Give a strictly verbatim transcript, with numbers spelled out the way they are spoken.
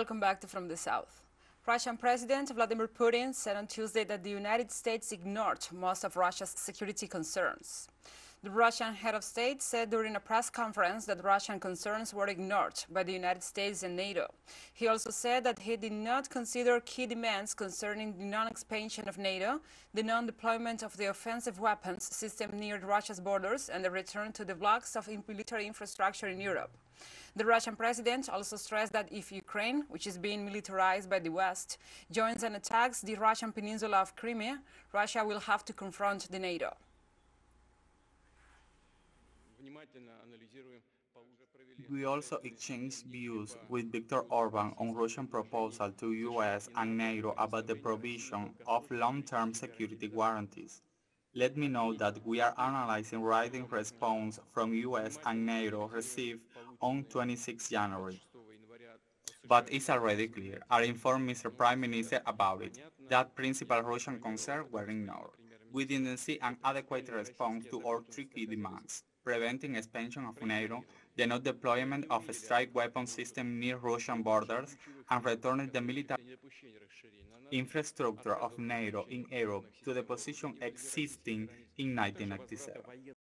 Welcome back to From the South. Russian President Vladimir Putin said on Tuesday that the United States ignored most of Russia's security concerns. The Russian head of state said during a press conference that Russian concerns were ignored by the United States and NATO. He also said that he did not consider key demands concerning the non-expansion of NATO, the non-deployment of the offensive weapons system near Russia's borders, and the return to the blocks of military infrastructure in Europe. The Russian president also stressed that if Ukraine, which is being militarized by the West, joins and attacks the Russian peninsula of Crimea, Russia will have to confront the NATO. We also exchanged views with Viktor Orban on Russian proposal to U S and NATO about the provision of long-term security guarantees. Let me note that we are analyzing writing response from U S and NATO received on the twenty-sixth of January. But it's already clear. I informed Mister Prime Minister about it, that principal Russian concerns were ignored. We didn't see an adequate response to our three key demands: preventing expansion of NATO, the non-deployment of a strike weapon system near Russian borders, and returning the military infrastructure of NATO in Europe to the position existing in nineteen ninety-seven.